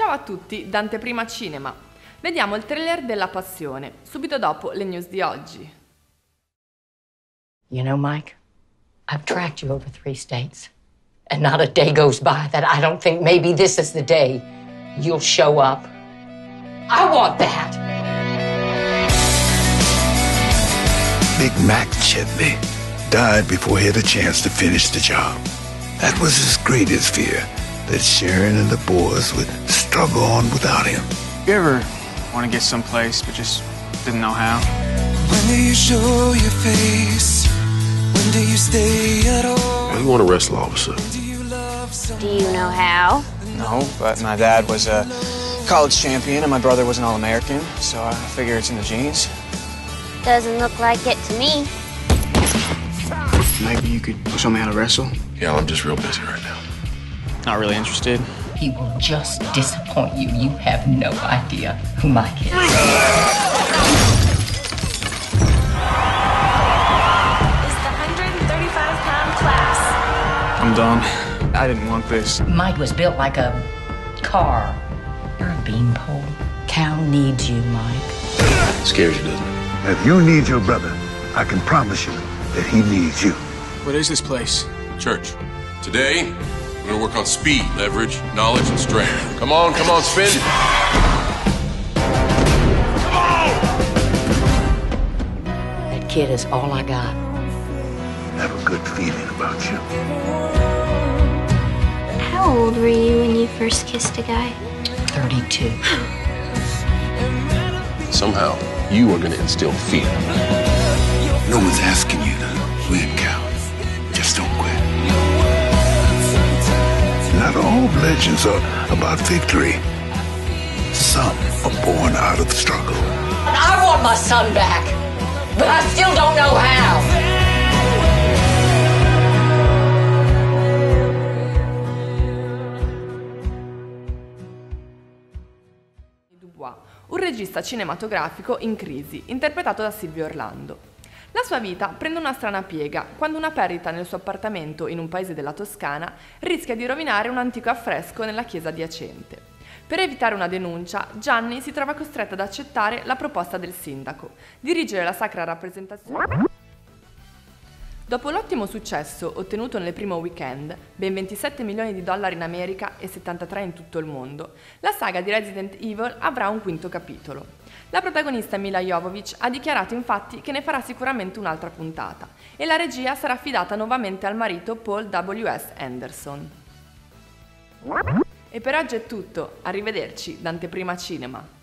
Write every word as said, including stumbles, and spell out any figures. Ciao a tutti da Anteprima Cinema. Vediamo il trailer della Passione, subito dopo le news di oggi. You know, Mike, I've tracked you over three states. And not a day goes by that I don't think maybe this is the day you'll show up. I want that. Big Mac Chetney died before he had a chance to finish the job. That was his greatest fear, that Sharon and the boys would struggle on without him. You ever want to get someplace but just didn't know how? When do you show your face? When do you stay at all? You want to wrestle, officer? Do you know how? No, but my dad was a college champion and my brother was an All-American, so I figure it's in the genes. Doesn't look like it to me. Maybe you could show me how to wrestle? Yeah, I'm just real busy right now. Not really interested. He will just disappoint you. You have no idea who Mike is. I'm done. I didn't want this. Mike was built like a car. You're a beanpole. Cal needs you, Mike. It scares you, doesn't it? If you need your brother, I can promise you that he needs you. What is this place? Church. Today, we're gonna work on speed, leverage, knowledge, and strength. Come on, come on, spin. Come on! That kid is all I got. I have a good feeling about you. How old were you when you first kissed a guy? thirty-two. Somehow, you are going to instill fear. No one's asking you to quit, Cal. Just don't quit. Not all legends are about victory. Some are born out of the struggle. I want my son back, but I still don't know how. Dubois, un regista cinematografico in crisi, interpretato da Silvio Orlando. La sua vita prende una strana piega quando una perdita nel suo appartamento in un paese della Toscana rischia di rovinare un antico affresco nella chiesa adiacente. Per evitare una denuncia, Gianni si trova costretto ad accettare la proposta del sindaco, dirigere la sacra rappresentazione. Dopo l'ottimo successo ottenuto nel primo weekend, ben ventisette milioni di dollari in America e settantatré in tutto il mondo, la saga di Resident Evil avrà un quinto capitolo. La protagonista Mila Jovovich ha dichiarato infatti che ne farà sicuramente un'altra puntata e la regia sarà affidata nuovamente al marito Paul W S Anderson. E per oggi è tutto, arrivederci da Anteprima Cinema.